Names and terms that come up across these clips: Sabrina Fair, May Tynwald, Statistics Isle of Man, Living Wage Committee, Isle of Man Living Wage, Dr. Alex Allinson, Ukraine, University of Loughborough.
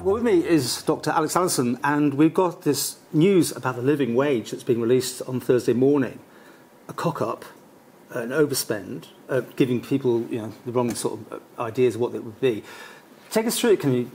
Well, with me is Dr. Alex Allinson, and we've got this news about the living wage that's been released on Thursday morning. A cock-up, an overspend, giving people the wrong sort of ideas of what it would be. Take us through it, can you,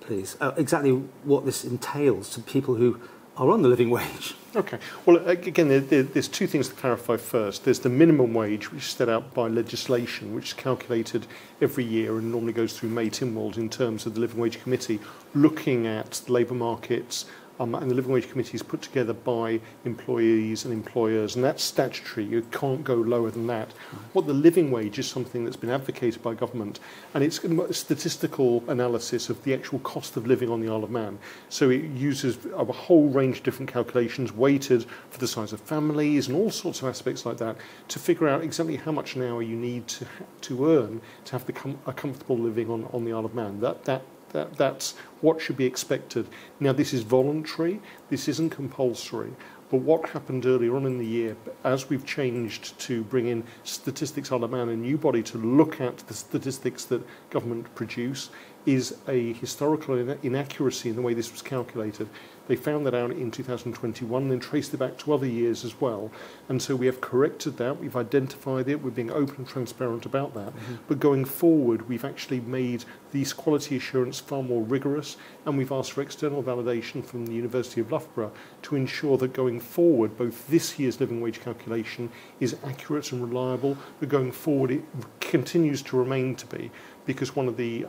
please, exactly what this entails to people who are on the living wage. Okay. Well, again, there's two things to clarify first. There's the minimum wage, which is set out by legislation, which is calculated every year and normally goes through May Tynwald in terms of the Living Wage Committee, looking at the labour markets, and the Living Wage Committee is put together by employees and employers, and that's statutory. You can't go lower than that. What the living wage is something that's been advocated by government, and it's a statistical analysis of the actual cost of living on the Isle of Man. So it uses a whole range of different calculations, weighted for the size of families and all sorts of aspects like that, to figure out exactly how much an hour you need to earn to have a comfortable living on the Isle of Man. That's what should be expected. Now, this is voluntary, this isn't compulsory, but what happened earlier on in the year, as we've changed to bring in Statistics Isle of Man, a new body to look at the statistics that government produce, is a historical inaccuracy in the way this was calculated. They found that out in 2021, then traced it back to other years as well. And so we have corrected that, we've identified it, we're being open and transparent about that. But going forward, we've actually made these quality assurance far more rigorous, and we've asked for external validation from the University of Loughborough to ensure that going forward, both this year's living wage calculation is accurate and reliable, but going forward it continues to remain to be, because one of the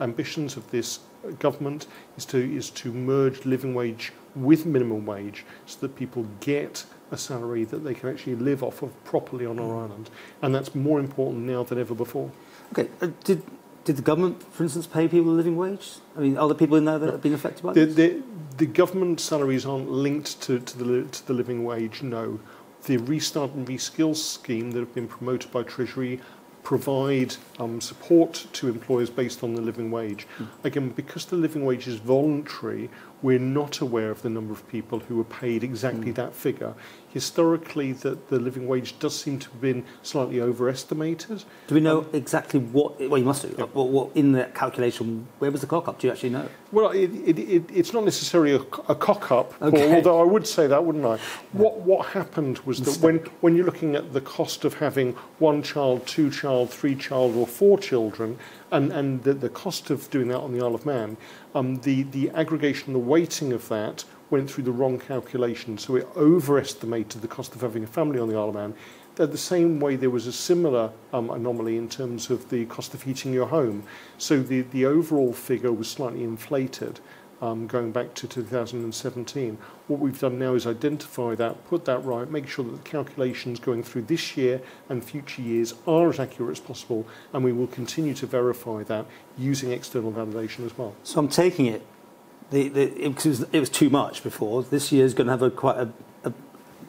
ambitions of this government is to merge living wage with minimum wage so that people get a salary that they can actually live off of properly on our island, and that's more important now than ever before. Okay, did the government, for instance, pay people a living wage? I mean, are there people in there that have been affected by this? The government salaries aren't linked to the living wage, no. The Restart and Reskill scheme that have been promoted by Treasury provide support to employers based on the living wage. Again, because the living wage is voluntary, we're not aware of the number of people who were paid exactly that figure. Historically, the living wage does seem to have been slightly overestimated. Do we know exactly what, well, you must do, what in that calculation, where was the cock-up? Do you actually know? Well, it's not necessarily a cock-up, although I would say that, wouldn't I? What happened was that when you're looking at the cost of having one child, two child, three child, or four children, and the cost of doing that on the Isle of Man, the aggregation, the weighting of that went through the wrong calculation, so it overestimated the cost of having a family on the Isle of Man. The same way there was a similar anomaly in terms of the cost of heating your home, so the overall figure was slightly inflated. Going back to 2017. What we've done now is identify that, put that right, make sure that the calculations going through this year and future years are as accurate as possible, and we will continue to verify that using external validation as well. So I'm taking it, it was too much before. This year is going to have a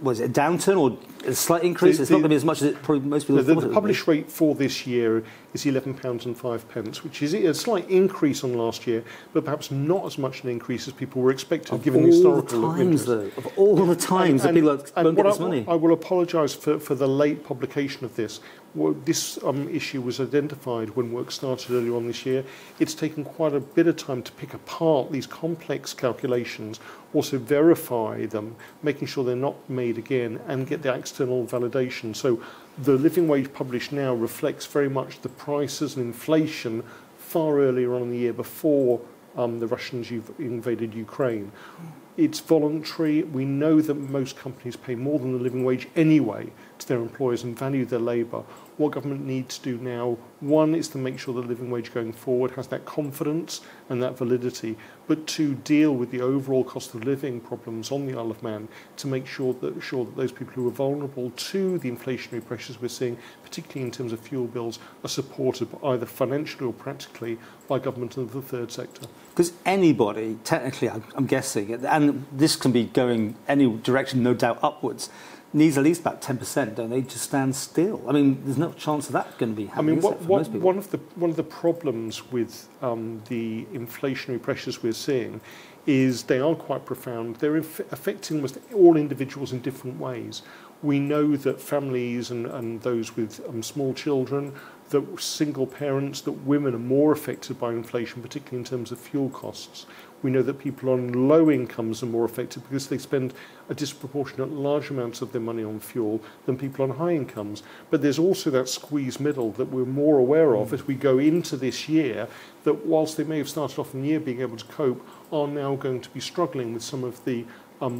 downturn or a slight increase? It's not going to be as much as it probably most people thought. The published rate for this year is £11.05, which is a slight increase on last year, but perhaps not as much an increase as people were expecting, given the historical interest. Of all the times that people won't get this money. I will apologise for the late publication of this. Well, this issue was identified when work started earlier on this year. It's taken quite a bit of time to pick apart these complex calculations, also verify them, making sure they're not made again, and get the external validation. So the living wage published now reflects very much the prices and inflation far earlier on in the year before the Russians invaded Ukraine. It's voluntary. We know that most companies pay more than the living wage anyway to their employers and value their labour. What government needs to do now, one, is to make sure the living wage going forward has that confidence and that validity, but two, deal with the overall cost of living problems on the Isle of Man to make sure that those people who are vulnerable to the inflationary pressures we're seeing, particularly in terms of fuel bills, are supported either financially or practically by government and the third sector. Because anybody, technically, I'm guessing, and this can be going any direction, no doubt upwards, needs at least about 10%, don't they, to stand still? I mean, there's no chance of that going to be happening. I mean, one of the problems with the inflationary pressures we're seeing is they are quite profound. They're affecting almost all individuals in different ways. We know that families and those with small children, that single parents, that women are more affected by inflation, particularly in terms of fuel costs. We know that people on low incomes are more affected because they spend a disproportionate large amount of their money on fuel than people on high incomes. But there's also that squeeze middle that we're more aware of as we go into this year, that whilst they may have started off in the year being able to cope, are now going to be struggling with some of the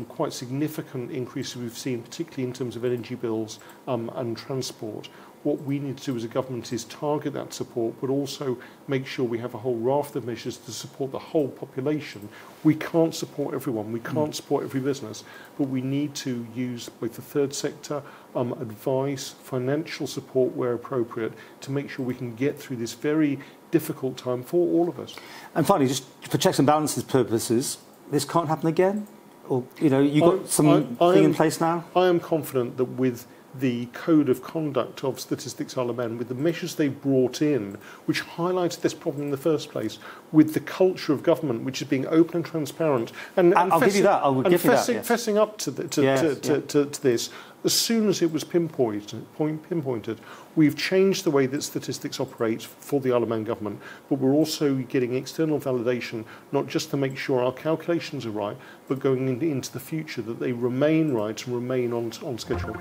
quite significant increases we've seen, particularly in terms of energy bills and transport. What we need to do as a government is target that support, but also make sure we have a whole raft of measures to support the whole population. We can't support everyone, we can't support every business, but we need to use both the third sector, advice, financial support where appropriate, to make sure we can get through this very difficult time for all of us. And finally, just for checks and balances purposes, this can't happen again? Or, you know, you've got something in place now? I am confident that with the code of conduct of Statistics Isle of Man, with the measures they brought in, which highlighted this problem in the first place, with the culture of government, which is being open and transparent, and I'll give you that. I will give you that. Yes. Fessing up to this, as soon as it was pinpointed, we've changed the way that statistics operates for the Isle of Man government, but we're also getting external validation, not just to make sure our calculations are right, but going into the future that they remain right and remain on schedule.